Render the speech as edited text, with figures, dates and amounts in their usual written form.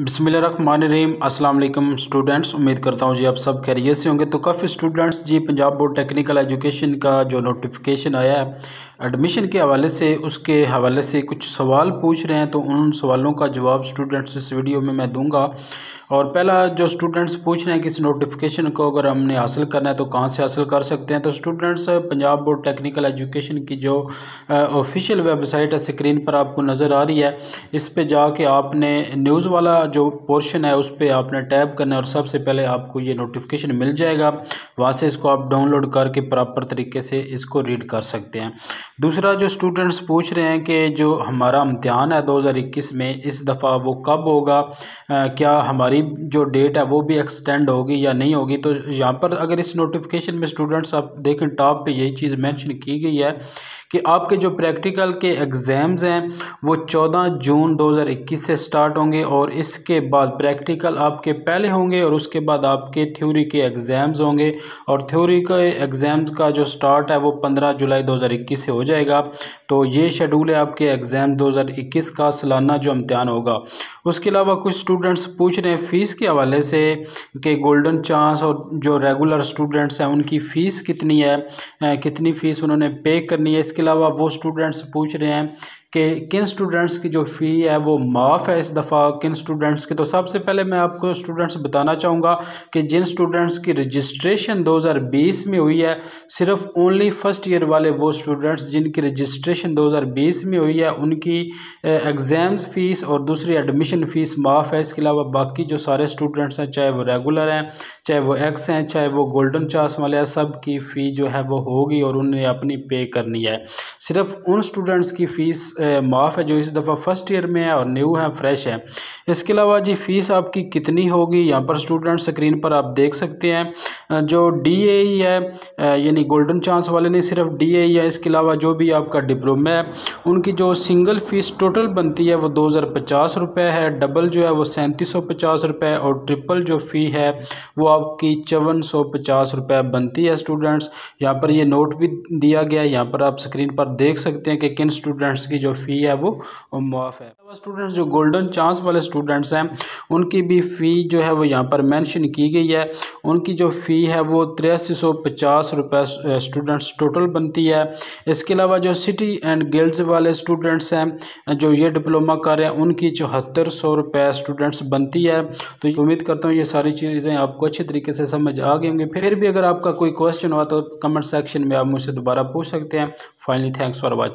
बिस्मिल्लाहिर्रहमानिर्रहीम अस्सलाम वालेकुम स्टूडेंट्स, उम्मीद करता हूँ जी आप सब खैरियत से होंगे। तो काफ़ी स्टूडेंट्स जी पंजाब बोर्ड टेक्निकल एजुकेशन का जो नोटिफिकेशन आया है एडमिशन के हवाले से, उसके हवाले से कुछ सवाल पूछ रहे हैं, तो उन सवालों का जवाब स्टूडेंट्स इस वीडियो में मैं दूंगा। और पहला जो स्टूडेंट्स पूछ रहे हैं कि इस नोटिफिकेशन को अगर हमने हासिल करना है तो कहाँ से हासिल कर सकते हैं, तो students Punjab board technical education की जो ऑफिशियल वेबसाइट है स्क्रीन पर आपको नज़र आ रही है, इस पर जाके आपने न्यूज़ वाला जो पोर्शन है उस पर आपने टैप करना है और सबसे पहले आपको ये नोटिफिकेशन मिल जाएगा। वहाँ से इसको आप डाउनलोड करके प्रॉपर तरीके से इसको रीड कर सकते हैं। दूसरा जो स्टूडेंट्स पूछ रहे हैं कि जो हमारा इम्तिहान है 2021 में, इस दफ़ा वो कब होगा, क्या हमारी जो डेट है वो भी एक्सटेंड होगी या नहीं होगी। तो यहाँ पर अगर इस नोटिफिकेशन में स्टूडेंट्स आप देखें टॉप पे यही चीज़ मेंशन की गई है कि आपके जो प्रैक्टिकल के एग्ज़ाम्स हैं वो 14 जून 2021 से स्टार्ट होंगे और इसके बाद प्रैक्टिकल आपके पहले होंगे और उसके बाद आपके थ्योरी के एग्ज़ाम्स होंगे और थ्योरी के एग्ज़ाम्स का जो स्टार्ट है वो 15 जुलाई 2021 से हो जाएगा। तो ये शेड्यूल है आपके एग्ज़ाम 2021 का सालाना जो इम्तिहान होगा। उसके अलावा कुछ स्टूडेंट्स पूछ रहे हैं फ़ीस के हवाले से कि गोल्डन चांस और जो रेगुलर स्टूडेंट्स हैं उनकी फ़ीस कितनी है, कितनी फ़ीस उन्होंने पे करनी है। इसके अलावा वो स्टूडेंट्स पूछ रहे हैं कि किन स्टूडेंट्स की जो फ़ी है वो माफ़ है इस दफ़ा, किन स्टूडेंट्स की। तो सबसे पहले मैं आपको स्टूडेंट्स बताना चाहूँगा कि जिन स्टूडेंट्स की रजिस्ट्रेशन 2020 में हुई है, सिर्फ ओनली फर्स्ट ईयर वाले वो स्टूडेंट्स जिनकी रजिस्ट्रेशन 2020 में हुई है उनकी एग्ज़ाम्स फ़ीस और दूसरी एडमिशन फ़ीस माफ़ है। इसके अलावा बाकी जो सारे स्टूडेंट्स हैं, चाहे वो रेगुलर हैं, चाहे वो एक्स हैं, चाहे वो गोल्डन चांस वाले हैं, सब की फ़ी जो है वो होगी और उन्हें अपनी पे करनी है। सिर्फ उन स्टूडेंट्स की फ़ीस माफ़ है जो इस दफ़ा फर्स्ट ईयर में है और न्यू है, फ्रेश है। इसके अलावा जी फ़ीस आपकी कितनी होगी, यहाँ पर स्टूडेंट स्क्रीन पर आप देख सकते हैं। जो DAE है यानी गोल्डन चांस वाले ने सिर्फ DAE है, इसके अलावा जो भी आपका डिप्लोमा है उनकी जो सिंगल फ़ीस टोटल बनती है वो 2050 रुपये है, डबल जो है वो 3750 रुपये और ट्रिपल जो फ़ी है वो आपकी 5450 रुपये बनती है। स्टूडेंट्स यहाँ पर ये नोट भी दिया गया है, यहाँ पर आप स्क्रीन पर देख सकते हैं कि किन स्टूडेंट्स की जो फ़ी है वो माफ़ है। स्टूडेंट्स जो गोल्डन चांस वाले स्टूडेंट्स हैं उनकी भी फ़ी जो है वो यहाँ पर मेंशन की गई है, उनकी जो फ़ी है वो 8350 रुपये स्टूडेंट्स टोटल बनती है। इसके अलावा जो सिटी एंड गिल्ड्स वाले स्टूडेंट्स हैं जो ये डिप्लोमा कर रहे हैं उनकी 7400 रुपये स्टूडेंट्स बनती है। तो उम्मीद करता हूँ ये सारी चीज़ें आपको अच्छे तरीके से समझ आ गई होंगी। फिर भी अगर आपका कोई क्वेश्चन हुआ तो कमेंट सेक्शन में आप मुझसे दोबारा पूछ सकते हैं। Finally thanks for watching.